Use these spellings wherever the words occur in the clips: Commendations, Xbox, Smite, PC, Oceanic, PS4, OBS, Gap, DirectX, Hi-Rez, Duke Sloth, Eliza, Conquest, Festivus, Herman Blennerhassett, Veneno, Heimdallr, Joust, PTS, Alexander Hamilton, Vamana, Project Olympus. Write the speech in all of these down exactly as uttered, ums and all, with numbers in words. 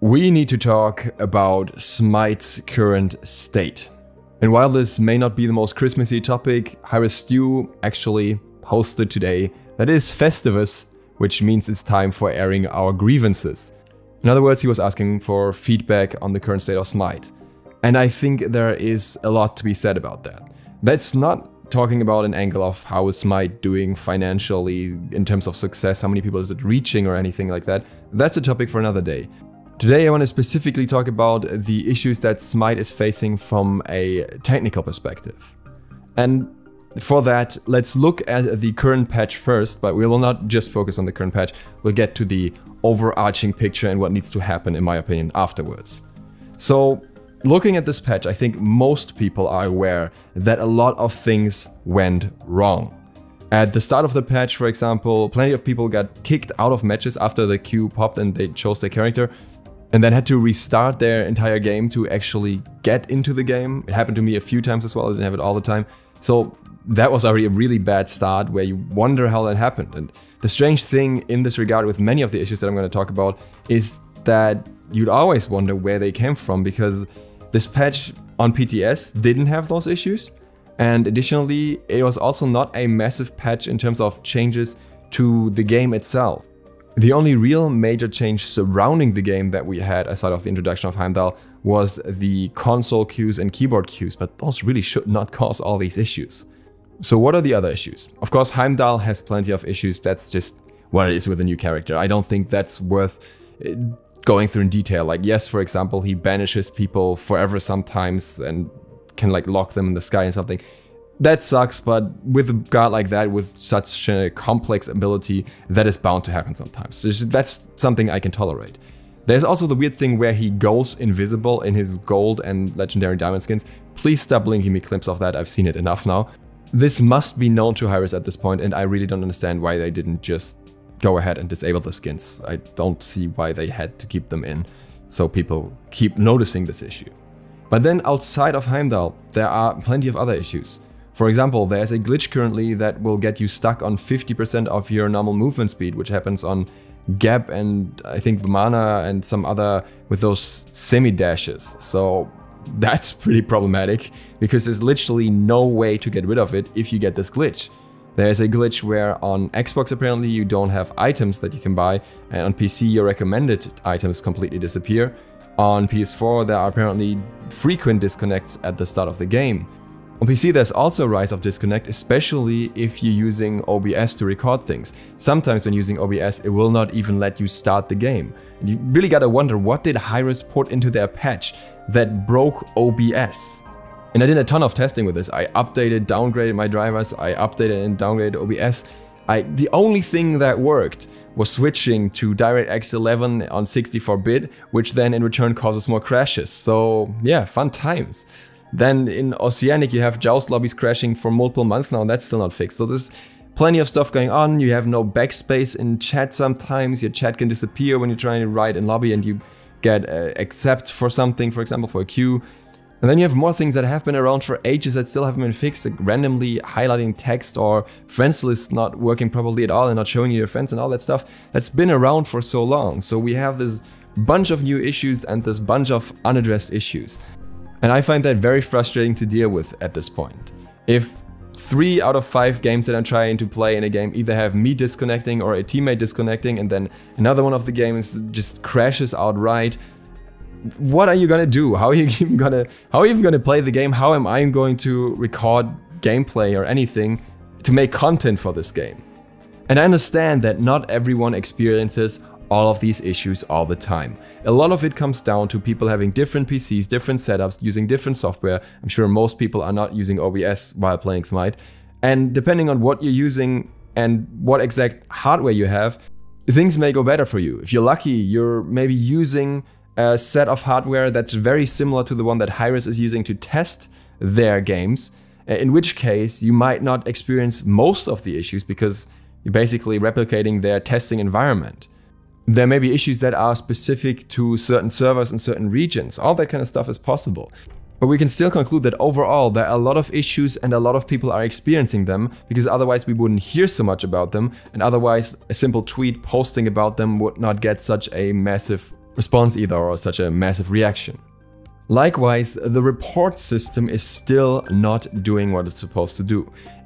We need to talk about Smite's current state. And while this may not be the most Christmassy topic, Hi-Rez actually posted today that it is Festivus, which means it's time for airing our grievances. In other words, he was asking for feedback on the current state of Smite. And I think there is a lot to be said about that. That's not talking about an angle of how is Smite doing financially in terms of success, how many people is it reaching or anything like that. That's a topic for another day. Today I want to specifically talk about the issues that Smite is facing from a technical perspective. And for that, let's look at the current patch first, but we will not just focus on the current patch. We'll get to the overarching picture and what needs to happen, in my opinion, afterwards. So, looking at this patch, I think most people are aware that a lot of things went wrong. At the start of the patch, for example, plenty of people got kicked out of matches after the queue popped and they chose their character, and then had to restart their entire game to actually get into the game. It happened to me a few times as well, I didn't have it all the time. So that was already a really bad start where you wonder how that happened. And the strange thing in this regard with many of the issues that I'm going to talk about is that you'd always wonder where they came from, because this patch on P T S didn't have those issues. And additionally, it was also not a massive patch in terms of changes to the game itself. The only real major change surrounding the game that we had, aside of the introduction of Heimdallr, was the console queues and keyboard queues, but those really should not cause all these issues. So what are the other issues? Of course, Heimdallr has plenty of issues. That's just what it is with a new character. I don't think that's worth going through in detail. Like, yes, for example, he banishes people forever sometimes and can like lock them in the sky and something. That sucks, but with a god like that, with such a complex ability, that is bound to happen sometimes. That's something I can tolerate. There's also the weird thing where he goes invisible in his gold and legendary diamond skins. Please stop blinking me clips of that, I've seen it enough now. This must be known to Hi-Rez at this point, and I really don't understand why they didn't just go ahead and disable the skins. I don't see why they had to keep them in, so people keep noticing this issue. But then outside of Heimdallr, there are plenty of other issues. For example, there's a glitch currently that will get you stuck on fifty percent of your normal movement speed, which happens on Gap and I think Vamana and some other with those semi-dashes. So that's pretty problematic because there's literally no way to get rid of it if you get this glitch. There's a glitch where on Xbox apparently you don't have items that you can buy, and on P C your recommended items completely disappear. On P S four there are apparently frequent disconnects at the start of the game. On P C there's also a rise of disconnect, especially if you're using O B S to record things. Sometimes when using O B S it will not even let you start the game. And you really gotta wonder, what did Hi-Rez put into their patch that broke O B S? And I did a ton of testing with this. I updated, downgraded my drivers, I updated and downgraded O B S. I, the only thing that worked was switching to DirectX eleven on sixty-four bit, which then in return causes more crashes. So yeah, fun times. Then in Oceanic you have Joust lobbies crashing for multiple months now, and that's still not fixed. So there's plenty of stuff going on. You have no backspace in chat sometimes. Your chat can disappear when you're trying to write in lobby and you get uh, accept for something, for example for a queue. And then you have more things that have been around for ages that still haven't been fixed, like randomly highlighting text or friends list not working properly at all and not showing you your friends and all that stuff that's been around for so long. So we have this bunch of new issues and this bunch of unaddressed issues. And I find that very frustrating to deal with at this point. If three out of five games that I'm trying to play in a game either have me disconnecting or a teammate disconnecting, and then another one of the games just crashes outright, what are you gonna do? How are you even gonna, how are you even gonna play the game? How am I going to record gameplay or anything to make content for this game? And I understand that not everyone experiences all of these issues all the time. A lot of it comes down to people having different P Cs, different setups, using different software. I'm sure most people are not using O B S while playing Smite. And depending on what you're using and what exact hardware you have, things may go better for you. If you're lucky, you're maybe using a set of hardware that's very similar to the one that Hi-Rez is using to test their games, in which case you might not experience most of the issues because you're basically replicating their testing environment. There may be issues that are specific to certain servers and certain regions. All that kind of stuff is possible. But we can still conclude that overall there are a lot of issues and a lot of people are experiencing them, because otherwise we wouldn't hear so much about them, and otherwise a simple tweet posting about them would not get such a massive response either or such a massive reaction. Likewise, the report system is still not doing what it's supposed to do.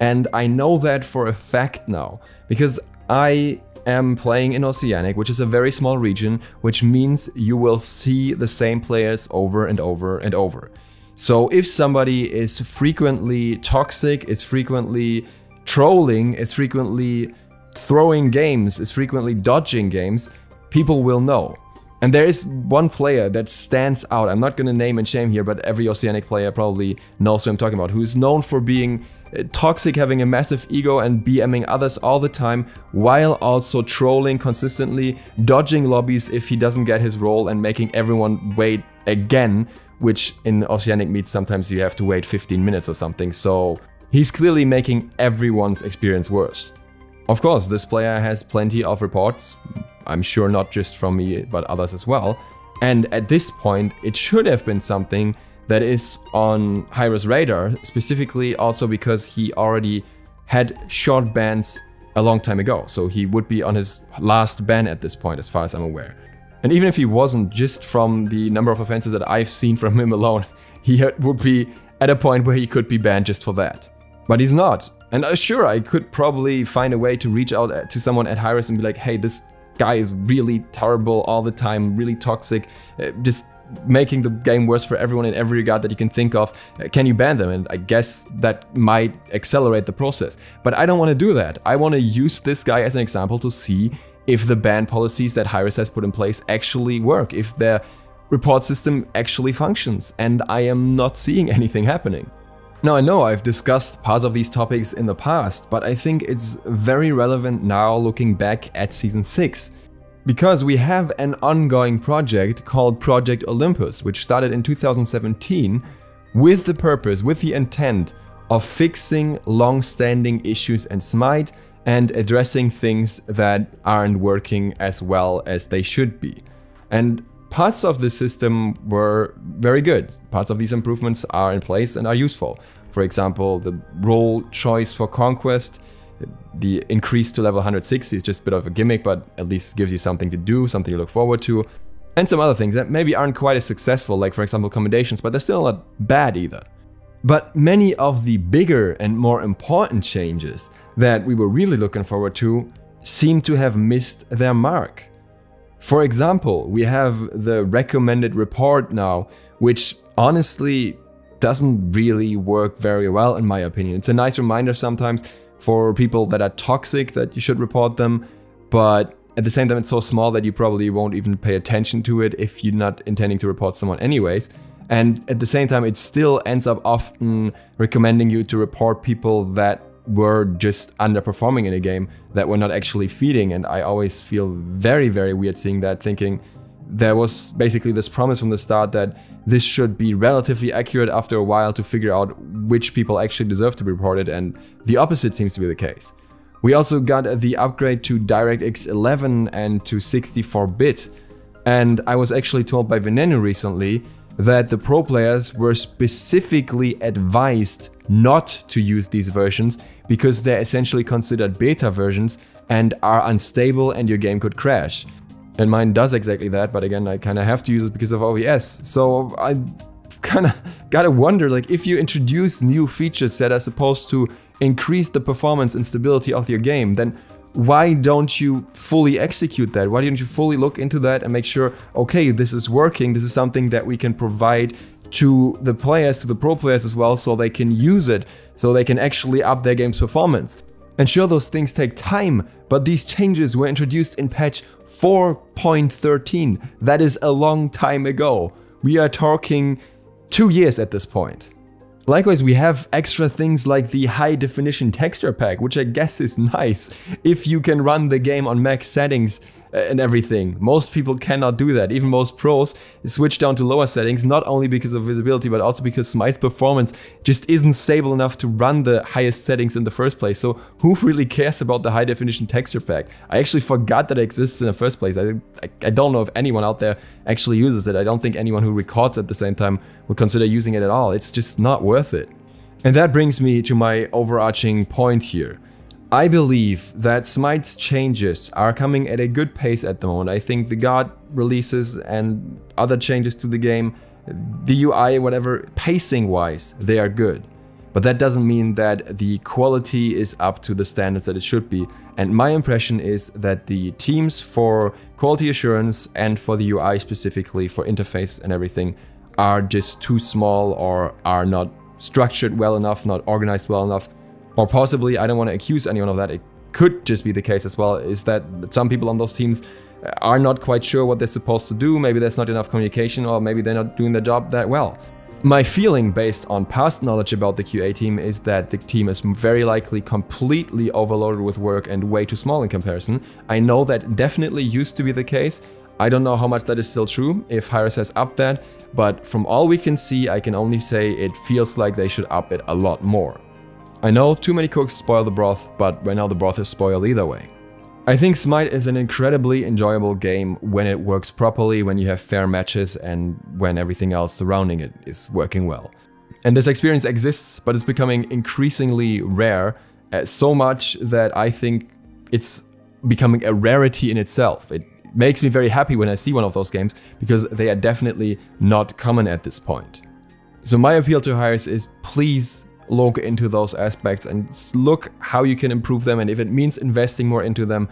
And I know that for a fact now, because I am playing in Oceanic, which is a very small region, which means you will see the same players over and over and over. So if somebody is frequently toxic, it's frequently trolling, it's frequently throwing games, it's frequently dodging games, people will know. And there is one player that stands out. I'm not gonna name and shame here, but every Oceanic player probably knows who I'm talking about, who is known for being toxic, having a massive ego and BMing others all the time, while also trolling consistently, dodging lobbies if he doesn't get his role and making everyone wait again, which in Oceanic meets sometimes you have to wait fifteen minutes or something. So he's clearly making everyone's experience worse. Of course, this player has plenty of reports. I'm sure not just from me, but others as well. And at this point, it should have been something that is on Hi-Rez's radar, specifically also because he already had short bans a long time ago. So he would be on his last ban at this point, as far as I'm aware. And even if he wasn't, just from the number of offenses that I've seen from him alone, he would be at a point where he could be banned just for that. But he's not. And uh, sure, I could probably find a way to reach out to someone at Hi-Rez and be like, hey, this guy is really terrible all the time, really toxic, uh, just making the game worse for everyone in every regard that you can think of. Uh, can you ban them? And I guess that might accelerate the process. But I don't want to do that. I want to use this guy as an example to see if the ban policies that Hi-Rez has put in place actually work, if their report system actually functions. And I am not seeing anything happening. Now, I know I've discussed parts of these topics in the past, but I think it's very relevant now looking back at Season six. Because we have an ongoing project called Project Olympus, which started in two thousand seventeen with the purpose, with the intent of fixing long-standing issues in Smite and addressing things that aren't working as well as they should be. And parts of the system were very good. Parts of these improvements are in place and are useful. For example, the role choice for Conquest, the increase to level one hundred sixty is just a bit of a gimmick, but at least gives you something to do, something to look forward to. And some other things that maybe aren't quite as successful, like for example Commendations, but they're still not bad either. But many of the bigger and more important changes that we were really looking forward to seem to have missed their mark. For example, we have the recommended report now, which honestly doesn't really work very well in my opinion. It's a nice reminder sometimes for people that are toxic that you should report them, but at the same time it's so small that you probably won't even pay attention to it if you're not intending to report someone anyways. And at the same time it still ends up often recommending you to report people that were just underperforming in a game, that were not actually feeding. And I always feel very, very weird seeing that, thinking there was basically this promise from the start that this should be relatively accurate after a while to figure out which people actually deserve to be reported, and the opposite seems to be the case. We also got the upgrade to DirectX eleven and to sixty-four bit, and I was actually told by Veneno recently that the pro players were specifically advised not to use these versions because they're essentially considered beta versions and are unstable and your game could crash. And mine does exactly that, but again, I kind of have to use it because of O B S. So I kind of gotta wonder, like, if you introduce new features that are supposed to increase the performance and stability of your game, then why don't you fully execute that? Why don't you fully look into that and make sure, okay, this is working, this is something that we can provide to the players, to the pro players as well, so they can use it, so they can actually up their game's performance. And sure, those things take time, but these changes were introduced in patch four point thirteen. That is a long time ago. We are talking two years at this point. Likewise, we have extra things like the high definition texture pack, which I guess is nice if you can run the game on max settings and everything. Most people cannot do that. Even most pros switch down to lower settings, not only because of visibility, but also because Smite's performance just isn't stable enough to run the highest settings in the first place. So who really cares about the high definition texture pack? I actually forgot that it exists in the first place. I, I, I don't know if anyone out there actually uses it. I don't think anyone who records at the same time would consider using it at all. It's just not worth it. And that brings me to my overarching point here. I believe that Smite's changes are coming at a good pace at the moment. I think the God releases and other changes to the game, the U I, whatever, pacing-wise, they are good. But that doesn't mean that the quality is up to the standards that it should be. And my impression is that the teams for quality assurance and for the U I specifically, for interface and everything, are just too small or are not structured well enough, not organized well enough. Or possibly, I don't want to accuse anyone of that, it could just be the case as well, is that some people on those teams are not quite sure what they're supposed to do, maybe there's not enough communication, or maybe they're not doing their job that well. My feeling based on past knowledge about the Q A team is that the team is very likely completely overloaded with work and way too small in comparison. I know that definitely used to be the case. I don't know how much that is still true, if Hi-Rez has upped that, but from all we can see, I can only say it feels like they should up it a lot more. I know too many cooks spoil the broth, but right now the broth is spoiled either way. I think Smite is an incredibly enjoyable game when it works properly, when you have fair matches and when everything else surrounding it is working well. And this experience exists, but it's becoming increasingly rare, so much that I think it's becoming a rarity in itself. It makes me very happy when I see one of those games, because they are definitely not common at this point. So my appeal to Hi-Rez is, please look into those aspects and look how you can improve them, and if it means investing more into them,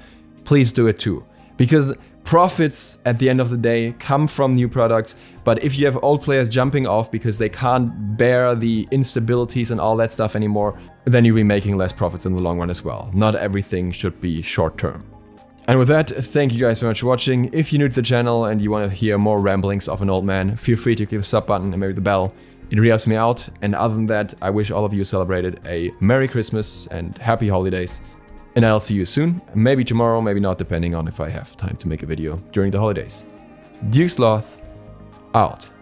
please do it too. Because profits at the end of the day come from new products, but if you have old players jumping off because they can't bear the instabilities and all that stuff anymore, then you'll be making less profits in the long run as well. Not everything should be short term. And with that, thank you guys so much for watching. If you're new to the channel and you want to hear more ramblings of an old man, feel free to click the sub button and maybe the bell. It really helps me out, and other than that, I wish all of you celebrated a Merry Christmas and Happy Holidays, and I'll see you soon, maybe tomorrow, maybe not, depending on if I have time to make a video during the holidays. Duke Sloth, out.